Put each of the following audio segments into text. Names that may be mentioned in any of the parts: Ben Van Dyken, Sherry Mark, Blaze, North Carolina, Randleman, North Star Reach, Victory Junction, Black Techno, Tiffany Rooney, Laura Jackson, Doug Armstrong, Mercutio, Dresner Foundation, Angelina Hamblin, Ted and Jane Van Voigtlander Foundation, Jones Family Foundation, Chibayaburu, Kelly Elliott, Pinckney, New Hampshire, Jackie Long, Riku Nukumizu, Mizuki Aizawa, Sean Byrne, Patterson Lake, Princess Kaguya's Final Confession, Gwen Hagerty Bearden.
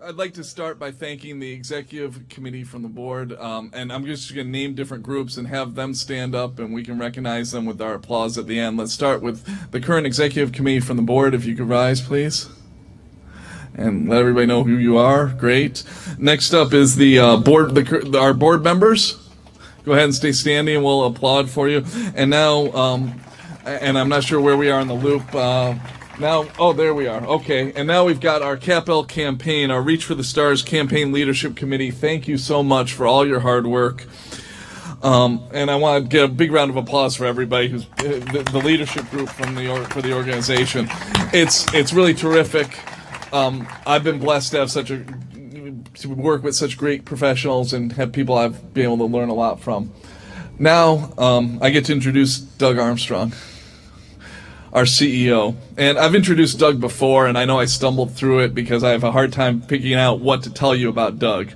I'd like to start by thanking the executive committee from the board, and I'm just going to name different groups and have them stand up, and we can recognize them with our applause at the end. Let's start with the current executive committee from the board. If you could rise, please. And let everybody know who you are. Great. Next up is the our board members. Go ahead and stay standing, and we'll applaud for you. And now, and I'm not sure where we are in the loop. Now, oh, there we are. Okay, and now we've got our CapEl campaign, our Reach for the Stars Campaign Leadership Committee. Thank you so much for all your hard work. And I want to get a big round of applause for everybody who's the leadership group from for the organization. It's really terrific. I've been blessed to have to work with such great professionals and have people I've been able to learn a lot from. Now I get to introduce Doug Armstrong, our CEO. And I've introduced Doug before, and I know I stumbled through it because I have a hard time picking out what to tell you about Doug.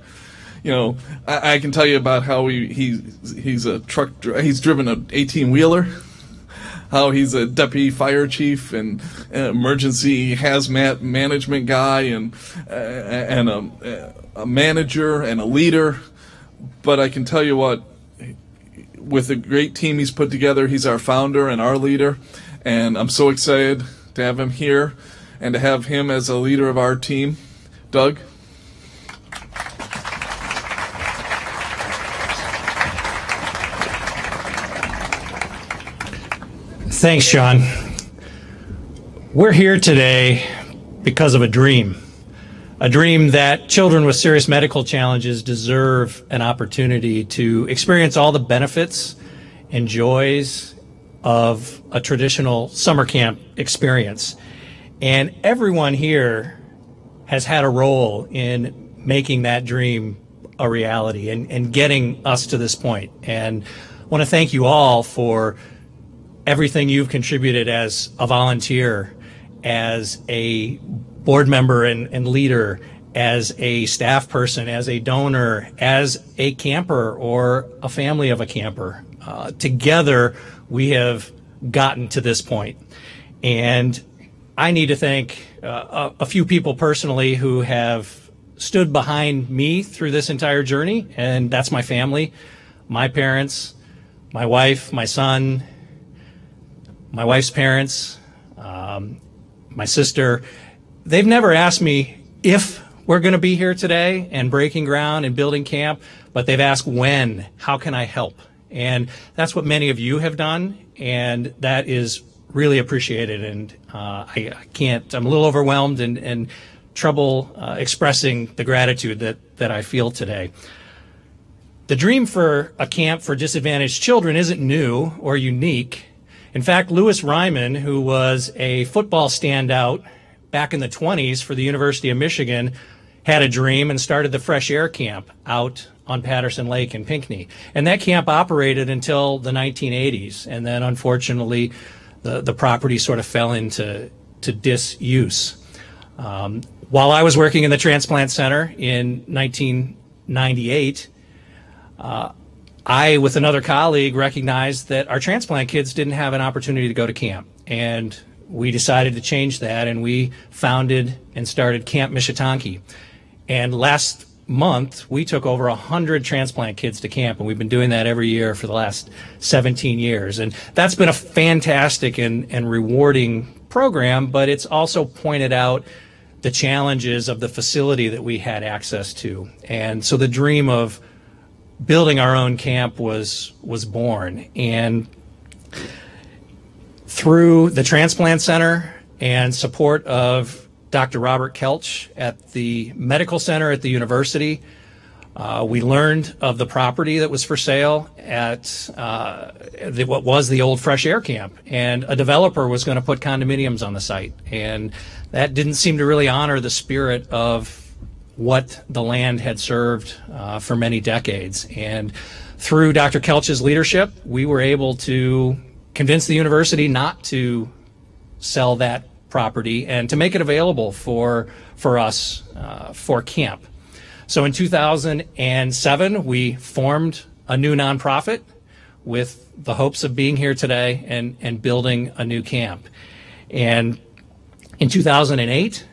You know, I can tell you about how he's a he's driven an 18-wheeler, how he's a deputy fire chief and an emergency hazmat management guy and a manager and a leader. But I can tell you what, with a great team he's put together, he's our founder and our leader. And I'm so excited to have him here and to have him as a leader of our team. Doug? Thanks, John. We're here today because of a dream that children with serious medical challenges deserve an opportunity to experience all the benefits and joys of a traditional summer camp experience. And everyone here has had a role in making that dream a reality and getting us to this point. And I want to thank you all for everything you've contributed as a volunteer, as a board member and leader, as a staff person, as a donor, as a camper or a family of a camper. Together, we have gotten to this point. And I need to thank a few people personally who have stood behind me through this entire journey, and that's my family, my parents, my wife, my son, my wife's parents, my sister. They've never asked me if we're going to be here today and breaking ground and building camp, but they've asked when, how can I help? And that's what many of you have done, and that is really appreciated. And I can't, I'm a little overwhelmed and trouble expressing the gratitude that I feel today. The dream for a camp for disadvantaged children isn't new or unique. In fact, Lewis Ryman, who was a football standout back in the 20s for the University of Michigan, had a dream and started the Fresh Air Camp out on Patterson Lake in Pinckney. And that camp operated until the 1980s. And then, unfortunately, the property sort of fell into disuse. While I was working in the transplant center in 1998, I, with another colleague, recognized that our transplant kids didn't have an opportunity to go to camp. And we decided to change that, and we founded and started Camp Michitanki. And last month, we took over 100 transplant kids to camp, and we've been doing that every year for the last 17 years. And that's been a fantastic and rewarding program, but it's also pointed out the challenges of the facility that we had access to. And so the dream of building our own camp was born. And through the transplant center and support of Dr. Robert Kelch at the medical center at the university, we learned of the property that was for sale at what was the old Fresh Air Camp, and a developer was going to put condominiums on the site, and that didn't seem to really honor the spirit of what the land had served for many decades. And through Dr. Kelch's leadership, we were able to convince the university not to sell that property and to make it available for us for camp. So in 2007, we formed a new nonprofit with the hopes of being here today and building a new camp. And in 2008,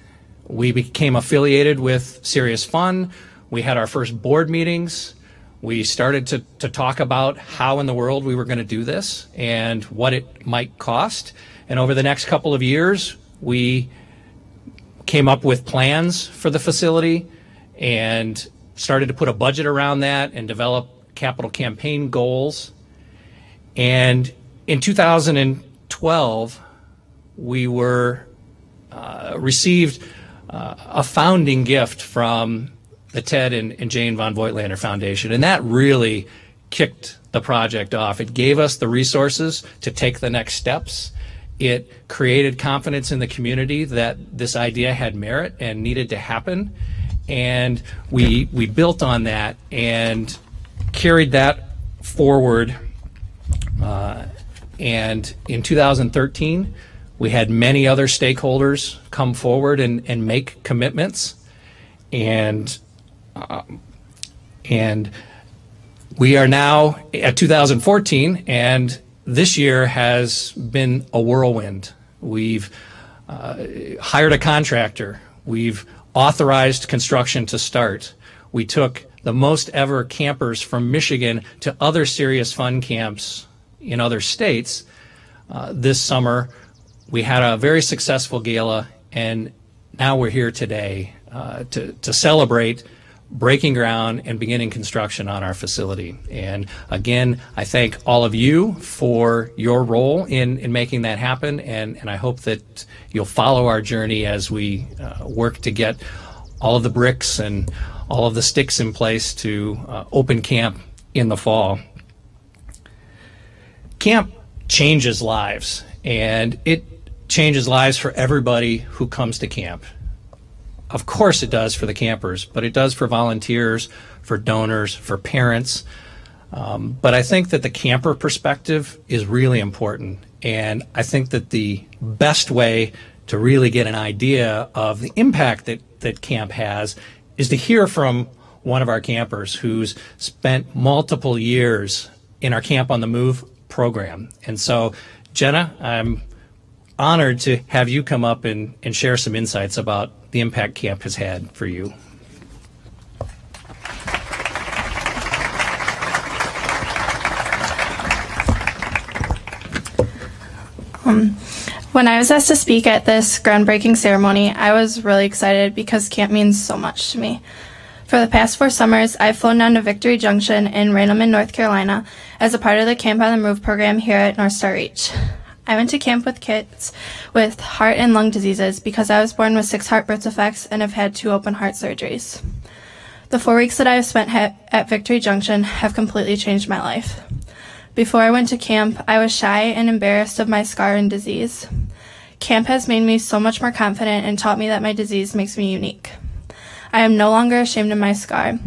We became affiliated with Serious Fun. We had our first board meetings. We started to talk about how in the world we were going to do this and what it might cost. And over the next couple of years, we came up with plans for the facility and started to put a budget around that and develop capital campaign goals. And in 2012, we were received a founding gift from the Ted and Jane Van Voigtlander Foundation, and that really kicked the project off. It gave us the resources to take the next steps. It created confidence in the community that this idea had merit and needed to happen, and we built on that and carried that forward. And in 2013, we had many other stakeholders come forward and make commitments. And we are now at 2014, and this year has been a whirlwind. We've hired a contractor. We've authorized construction to start. We took the most ever campers from Michigan to other Serious Fun camps in other states. This summer, we had a very successful gala, and now we're here today to celebrate breaking ground and beginning construction on our facility. And again, I thank all of you for your role in making that happen, and I hope that you'll follow our journey as we work to get all of the bricks and all of the sticks in place to open camp in the fall. Camp changes lives, and it changes lives for everybody who comes to camp. Of course it does for the campers, but it does for volunteers, for donors, for parents. But I think that the camper perspective is really important. And I think that the best way to really get an idea of the impact that camp has is to hear from one of our campers who's spent multiple years in our Camp on the Move program. And so, Jenna, I'm honored to have you come up and share some insights about the impact camp has had for you. When I was asked to speak at this groundbreaking ceremony, I was really excited because camp means so much to me. For the past 4 summers, I've flown down to Victory Junction in Randleman, North Carolina, as a part of the Camp on the Move program here at North Star Reach. I went to camp with kids with heart and lung diseases because I was born with 6 heart birth defects and have had 2 open heart surgeries. The 4 weeks that I have spent at Victory Junction have completely changed my life. Before I went to camp, I was shy and embarrassed of my scar and disease. Camp has made me so much more confident and taught me that my disease makes me unique. I am no longer ashamed of my scar.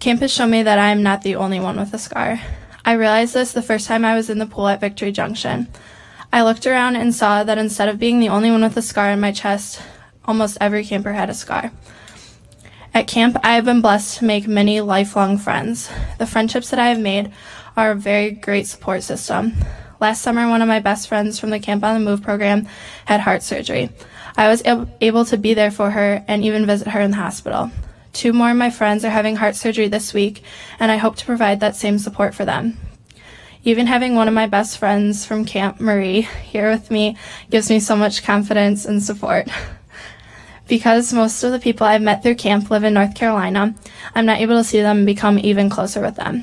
Camp has shown me that I am not the only one with a scar. I realized this the first time I was in the pool at Victory Junction. I looked around and saw that instead of being the only one with a scar in my chest, almost every camper had a scar. At camp, I have been blessed to make many lifelong friends. The friendships that I have made are a very great support system. Last summer, one of my best friends from the Camp on the Move program had heart surgery. I was able to be there for her and even visit her in the hospital. 2 more of my friends are having heart surgery this week, and I hope to provide that same support for them. Even having one of my best friends from camp, Marie, here with me gives me so much confidence and support. Because most of the people I've met through camp live in North Carolina, I'm not able to see them and become even closer with them.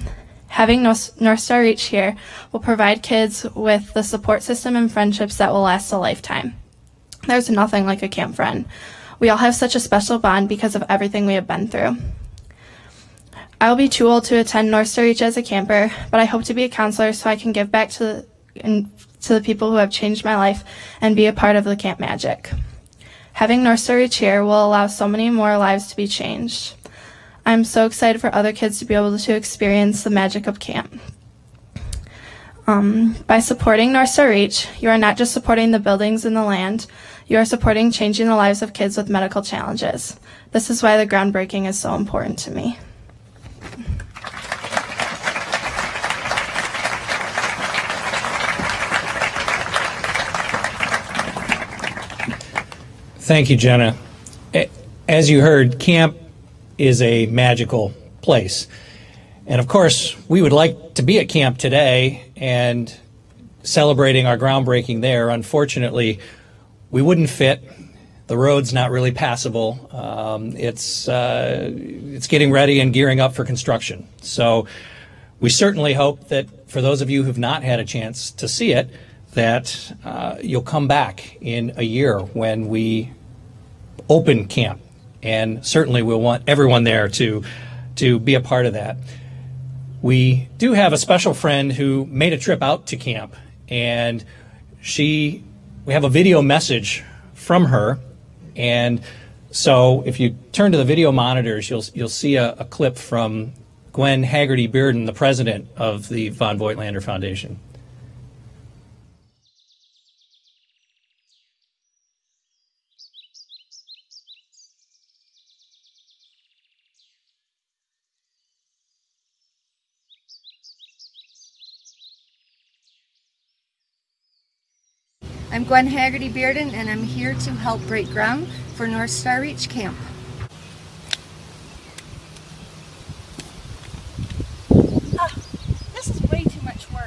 Having North Star Reach here will provide kids with the support system and friendships that will last a lifetime. There's nothing like a camp friend. We all have such a special bond because of everything we have been through. I'll be too old to attend North Star Reach as a camper, but I hope to be a counselor so I can give back to the people who have changed my life and be a part of the camp magic. Having North Star Reach here will allow so many more lives to be changed. I'm so excited for other kids to be able to experience the magic of camp. By supporting North Star Reach, you are not just supporting the buildings and the land, you are supporting changing the lives of kids with medical challenges. This is why the groundbreaking is so important to me. Thank you, Jenna. As you heard, camp is a magical place. And of course, we would like to be at camp today and celebrating our groundbreaking there. Unfortunately, we wouldn't fit. The road's not really passable. It's getting ready and gearing up for construction. So we certainly hope that for those of you who've not had a chance to see it, that you'll come back in a year when we open camp. And certainly we'll want everyone there to be a part of that. We do have a special friend who made a trip out to camp, and we have a video message from her. And so if you turn to the video monitors, you'll see a clip from Gwen Hagerty Bearden, the president of the Van Voigtlander Foundation. I'm Gwen Hagerty Bearden, and I'm here to help break ground for North Star Reach Camp. This is way too much work.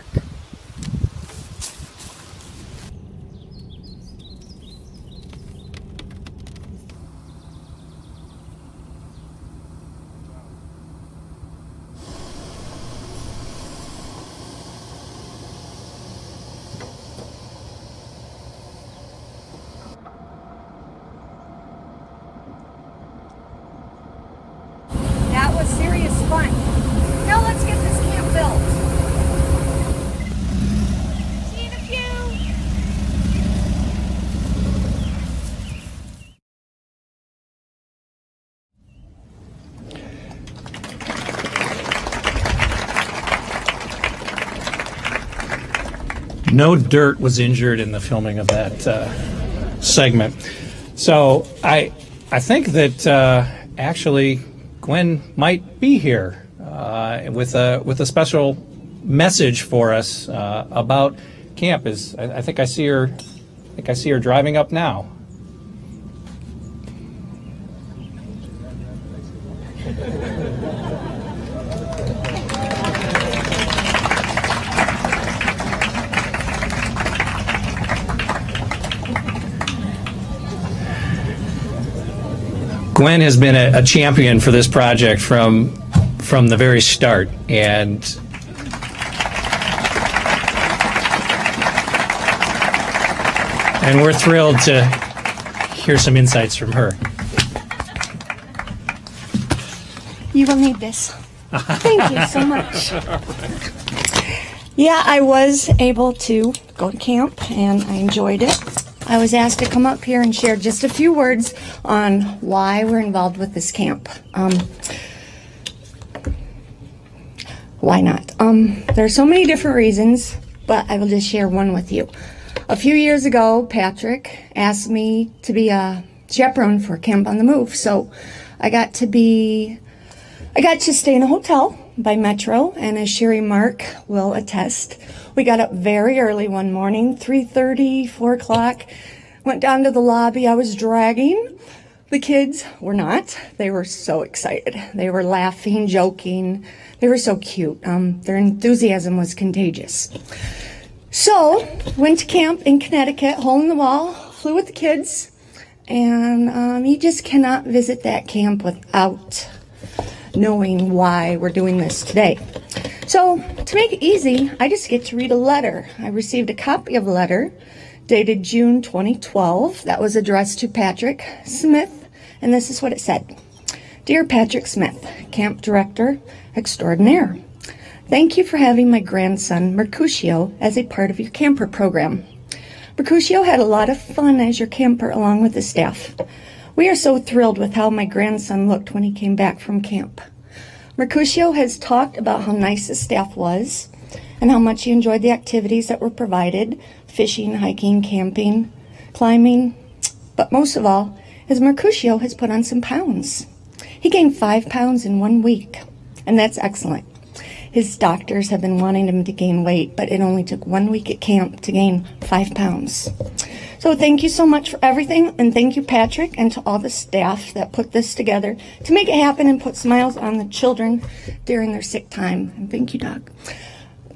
No dirt was injured in the filming of that segment. So I think that actually Gwen might be here with a special message for us about camp. I think I see her driving up now. Gwen has been a champion for this project from the very start, and we're thrilled to hear some insights from her. You will need this. Thank you so much. Yeah, I was able to go to camp, and I enjoyed it. I was asked to come up here and share just a few words on why we're involved with this camp. Why not? There are so many different reasons, but I will just share one with you. A few years ago, Patrick asked me to be a chaperone for Camp on the Move, so I got to stay in a hotel by Metro, and as Sherry Mark will attest, we got up very early one morning, 3:30, 4 o'clock, went down to the lobby. I was dragging. The kids were not. They were so excited. They were laughing, joking. They were so cute. Their enthusiasm was contagious. So, went to camp in Connecticut, hole in the wall, flew with the kids, and you just cannot visit that camp without knowing why we're doing this today. So, to make it easy, I just get to read a letter. I received a copy of a letter dated June 2012 that was addressed to Patrick Smith, and this is what it said. Dear Patrick Smith, Camp Director Extraordinaire, thank you for having my grandson Mercutio as a part of your camper program. Mercutio had a lot of fun as your camper along with his staff. We are so thrilled with how my grandson looked when he came back from camp. Mercutio has talked about how nice his staff was and how much he enjoyed the activities that were provided, fishing, hiking, camping, climbing, but most of all, is Mercutio has put on some pounds. He gained 5 pounds in 1 week, and that's excellent. His doctors have been wanting him to gain weight, but it only took 1 week at camp to gain 5 pounds. So thank you so much for everything, and thank you, Patrick, and to all the staff that put this together to make it happen and put smiles on the children during their sick time. And thank you, Doug.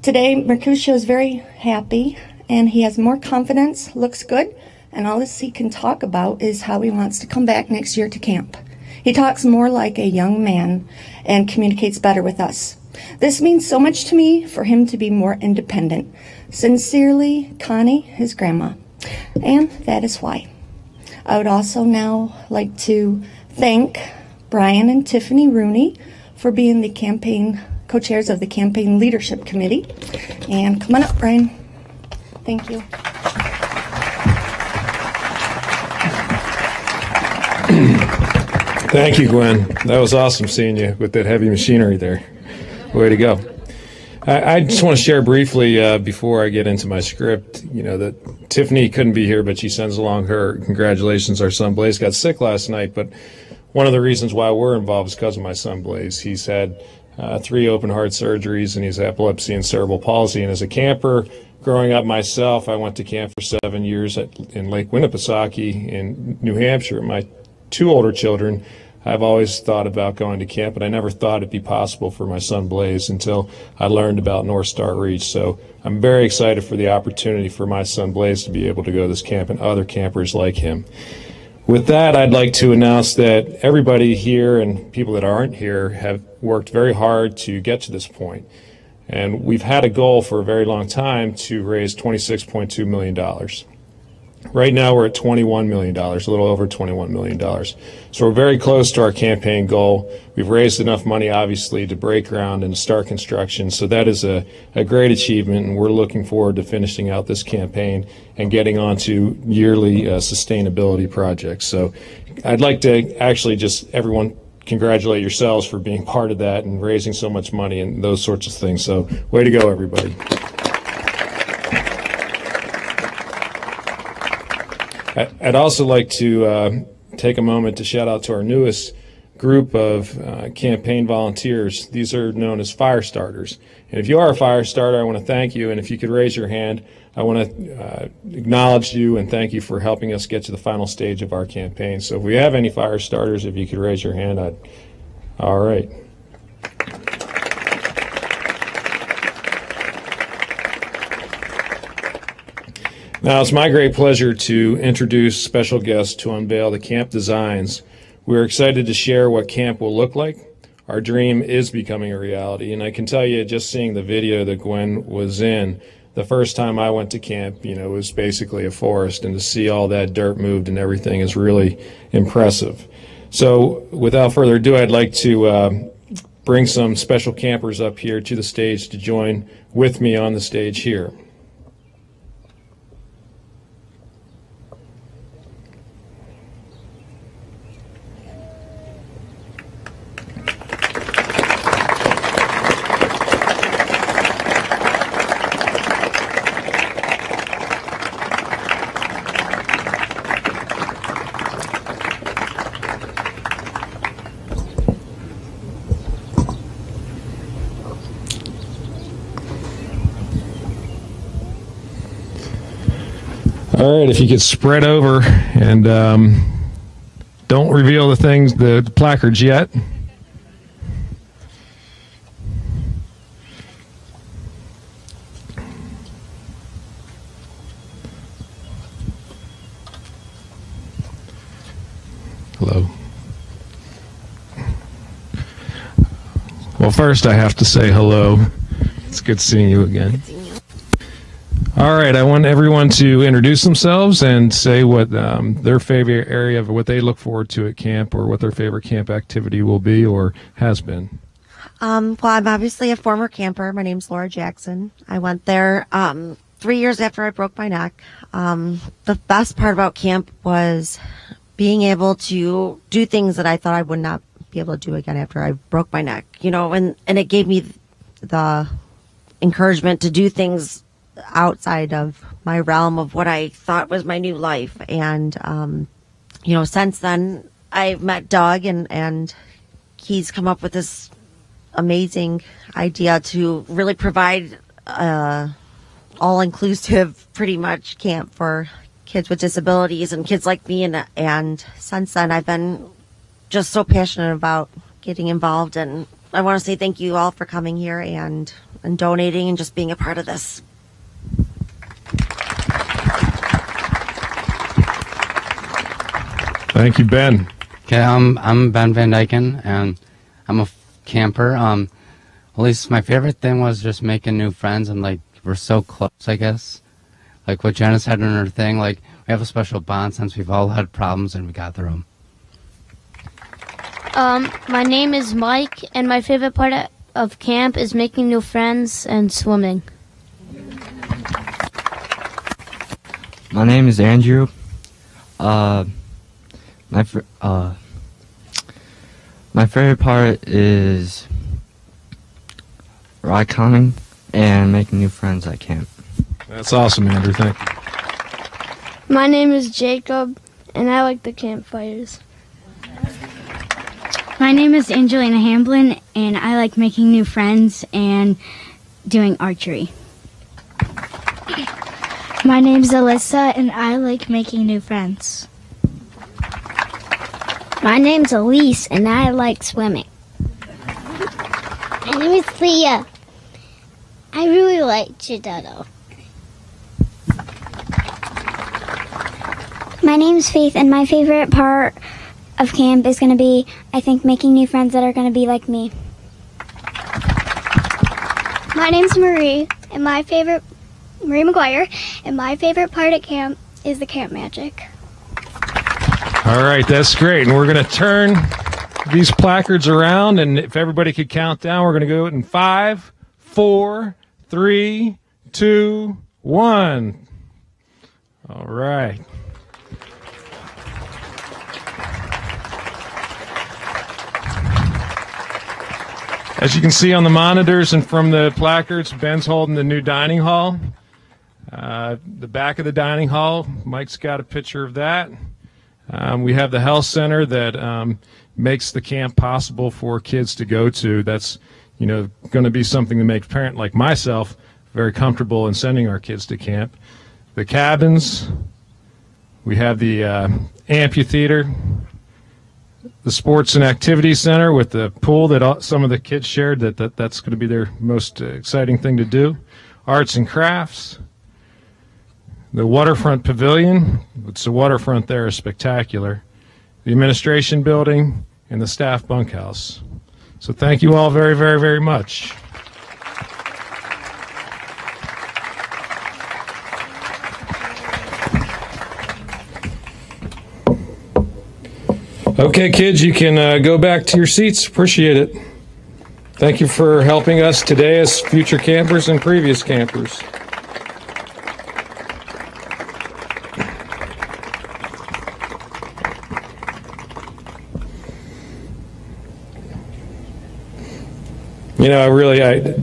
Today, Mercutio is very happy, and he has more confidence, looks good, and all he can talk about is how he wants to come back next year to camp. He talks more like a young man and communicates better with us. This means so much to me for him to be more independent. Sincerely, Connie, his grandma. And that is why. I would also now like to thank Brian and Tiffany Rooney for being the campaign co-chairs of the Campaign Leadership Committee. And come on up, Brian. Thank you. Thank you, Gwen. That was awesome seeing you with that heavy machinery there. Way to go. I just want to share briefly before I get into my script, you know, that Tiffany couldn't be here, but she sends along her congratulations. Our son Blaze got sick last night, but one of the reasons why we're involved is because of my son Blaze. He's had 3 open heart surgeries, and he's epilepsy and cerebral palsy. And as a camper, growing up myself, I went to camp for 7 years in Lake Winnipesaukee in New Hampshire. My 2 older children, I've always thought about going to camp, but I never thought it'd be possible for my son Blaze until I learned about North Star Reach. So I'm very excited for the opportunity for my son Blaze to be able to go to this camp and other campers like him. With that, I'd like to announce that everybody here and people that aren't here have worked very hard to get to this point. And we've had a goal for a very long time to raise $26.2 million. Right now we're at $21 million, a little over $21 million. So we're very close to our campaign goal. We've raised enough money, obviously, to break ground and start construction. So that is a great achievement, and we're looking forward to finishing out this campaign and getting on to yearly sustainability projects. So I'd like to actually just everyone congratulate yourselves for being part of that and raising so much money and those sorts of things. So way to go, everybody. I'd also like to take a moment to shout out to our newest group of campaign volunteers. These are known as fire starters. And if you are a fire starter, I want to thank you. And if you could raise your hand, I want to acknowledge you and thank you for helping us get to the final stage of our campaign. So if we have any fire starters, if you could raise your hand, I'd... All right. Now, it's my great pleasure to introduce special guests to unveil the camp designs. We're excited to share what camp will look like. Our dream is becoming a reality, and I can tell you, just seeing the video that Gwen was in, the first time I went to camp, you know, it was basically a forest, and to see all that dirt moved and everything is really impressive. So, without further ado, I'd like to bring some special campers up here to the stage to join with me on the stage here. All right, if you could spread over and don't reveal the things, the placards yet. Hello. Well, first I have to say hello. It's good seeing you again. All right, I want everyone to introduce themselves and say what their favorite area of what they look forward to at camp or what their favorite camp activity will be or has been. Well, I'm obviously a former camper. My name's Laura Jackson. I went there 3 years after I broke my neck. The best part about camp was being able to do things that I thought I would not be able to do again after I broke my neck, you know, and it gave me the encouragement to do things outside of my realm of what I thought was my new life. And you know, since then I've met Doug, and he's come up with this amazing idea to really provide all-inclusive pretty much camp for kids with disabilities and kids like me. And since then, I've been just so passionate about getting involved. And I want to say thank you all for coming here and donating and just being a part of this. Thank you, Ben. Okay, I'm Ben Van Dyken, and I'm a camper. At least my favorite thing was just making new friends, and like we're so close, I guess. Like what Janice had in her thing, like we have a special bond since we've all had problems and we got through them. My name is Mike, and my favorite part of camp is making new friends and swimming. My name is Andrew. My favorite part is rock climbing and making new friends at camp. That's awesome, Andrew. Thank you. My name is Jacob, and I like the campfires. My name is Angelina Hamblin, and I like making new friends and doing archery. My name's Alyssa, and I like making new friends. My name's Elise, and I like swimming. My name is Leah. I really like Giotto. My name's Faith, and my favorite part of camp is going to be, I think, making new friends that are going to be like me. My name's Marie, and my favorite, Marie McGuire, and my favorite part at camp is the camp magic. All right, that's great. And we're going to turn these placards around, and if everybody could count down, we're going to go in 5, 4, 3, 2, 1. All right. As you can see on the monitors and from the placards, Ben's holding the new dining hall. The back of the dining hall, Mike's got a picture of that. We have the health center that makes the camp possible for kids to go to. That's, you know, going to be something that makes parents like myself very comfortable in sending our kids to camp. The cabins, we have the amphitheater, the sports and activity center with the pool that some of the kids shared, that's going to be their most exciting thing to do. Arts and crafts. The waterfront pavilion, it's the waterfront there is spectacular. The administration building and the staff bunkhouse. So thank you all very, very, very much. Okay, kids, you can go back to your seats. Appreciate it. Thank you for helping us today as future campers and previous campers. You know, I'd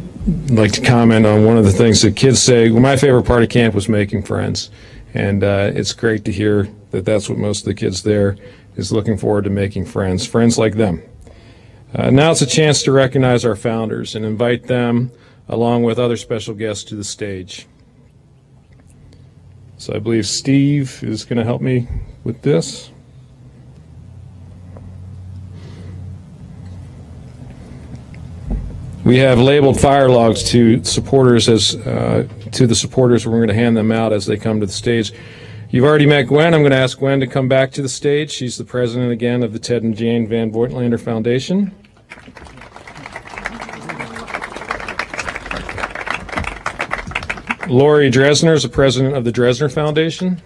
like to comment on one of the things that kids say. Well, my favorite part of camp was making friends, and it's great to hear that that's what most of the kids there is looking forward to, making friends, friends like them. Now it's a chance to recognize our founders and invite them, along with other special guests, to the stage. So I believe Steve is going to help me with this. We have labeled fire logs to supporters to the supporters. We're going to hand them out as they come to the stage. You've already met Gwen. I'm going to ask Gwen to come back to the stage. She's the president again of the Ted and Jane Van Voigtlander Foundation. Lori Dresner is the president of the Dresner Foundation.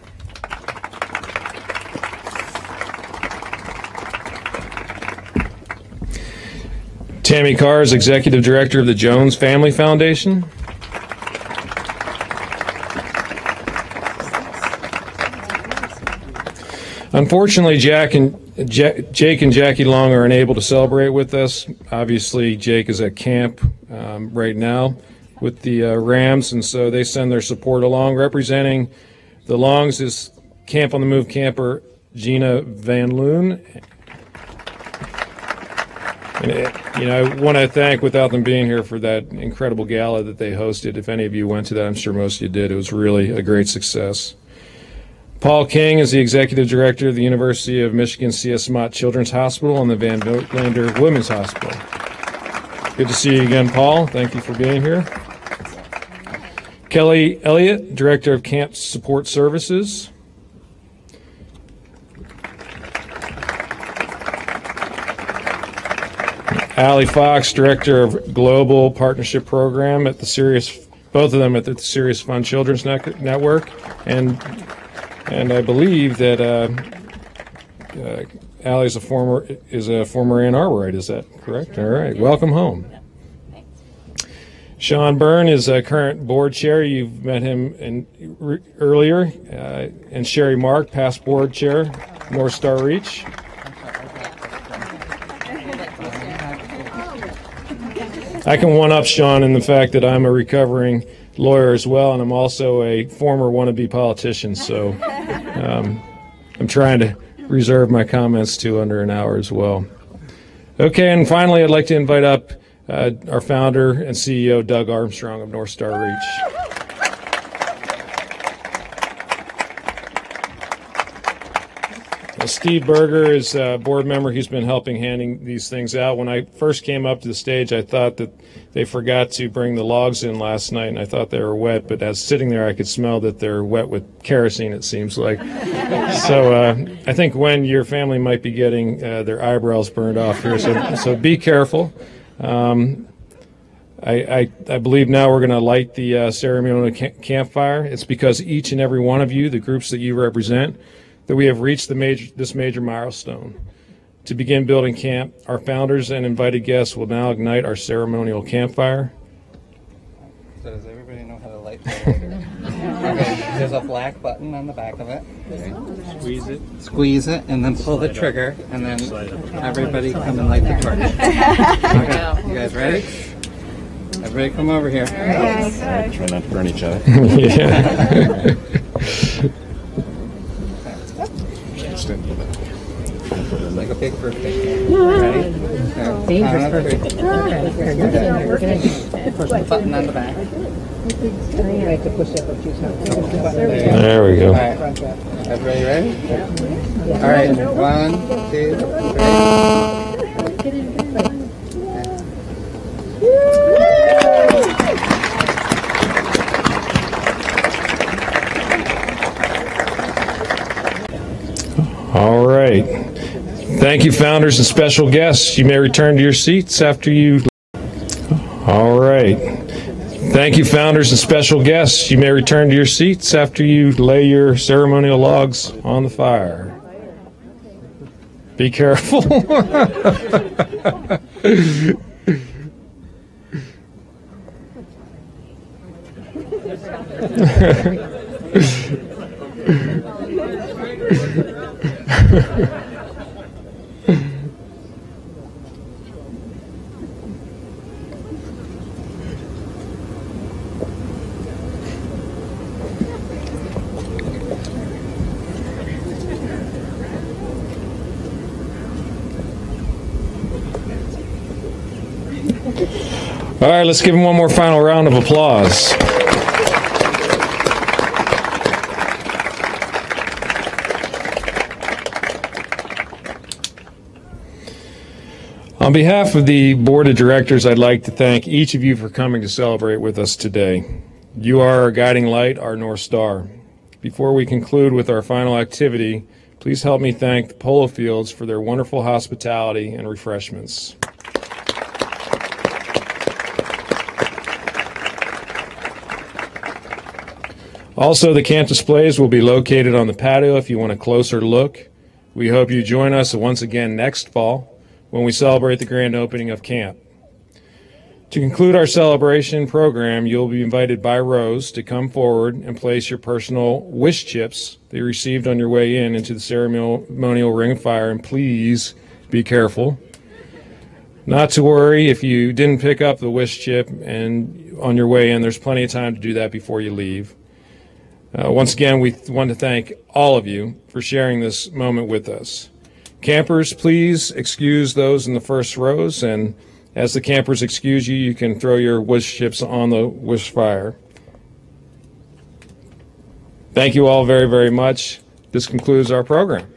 Tammy Carr is Executive Director of the Jones Family Foundation. Unfortunately, Jake and Jackie Long are unable to celebrate with us. Obviously, Jake is at camp right now with the Rams, and so they send their support along. Representing the Longs is Camp on the Move camper Gina Van Loon. And, you know, I want to thank, without them being here, for that incredible gala that they hosted. If any of you went to that, I'm sure most of you did. It was really a great success. Paul King is the executive director of the University of Michigan C.S. Mott Children's Hospital and the Van Voigtlander Women's Hospital. Good to see you again, Paul. Thank you for being here. Kelly Elliott, director of Camp Support Services. Allie Fox, Director of Global Partnership Program at the Serious, both of them at the Serious Fun Children's Network, and I believe that Allie is a former Ann Arborite. Is that correct? Sure. All right, welcome home. Yeah. Thanks. Sean Byrne is a current board chair. You've met him earlier, and Sherry Mark, past board chair, North Star Reach. I can one-up Sean in the fact that I'm a recovering lawyer as well, and I'm also a former wannabe politician, so I'm trying to reserve my comments to under an hour as well. Okay, and finally, I'd like to invite up our founder and CEO, Doug Armstrong of North Star Reach. Now, Steve Berger is a board member. He's been helping handing these things out. When I first came up to the stage, I thought that they forgot to bring the logs in last night, and I thought they were wet, but as sitting there, I could smell that they're wet with kerosene, it seems like. So I think, Gwen, your family might be getting their eyebrows burned off here, so be careful. I believe now we're going to light the ceremonial campfire. It's because each and every one of you, the groups that you represent, that we have reached this major milestone. To begin building camp, our founders and invited guests will now ignite our ceremonial campfire. So does everybody know how to light that lighter? Okay, there's a black button on the back of it. Okay. Squeeze it, and then pull the trigger, and then everybody come and light the torch. Okay, you guys ready? Everybody come over here. Try not to burn each other. Yeah. Like a big birthday. Ready? Dangerous birthday. We're going to push the button on the back. I have to push it a few times. There we go. All right. Everybody ready? Yeah. All right. 1, 2, 3. All right. Thank you, founders and special guests. You may return to your seats after you. All right. Thank you, founders and special guests. You may return to your seats after you lay your ceremonial logs on the fire. Be careful. All right, let's give him one more final round of applause. On behalf of the Board of Directors, I'd like to thank each of you for coming to celebrate with us today. You are our guiding light, our North Star. Before we conclude with our final activity, please help me thank the Polo Fields for their wonderful hospitality and refreshments. Also, the camp displays will be located on the patio if you want a closer look. We hope you join us once again next fall, when we celebrate the grand opening of camp. To conclude our celebration program, you'll be invited by rows to come forward and place your personal wish chips that you received on your way in into the ceremonial ring of fire, and please be careful. Not to worry if you didn't pick up the wish chip and on your way in, there's plenty of time to do that before you leave. Once again, we want to thank all of you for sharing this moment with us. Campers, please excuse those in the first rows, and as the campers excuse you, you can throw your wish chips on the wish fire. Thank you all very, very much. This concludes our program.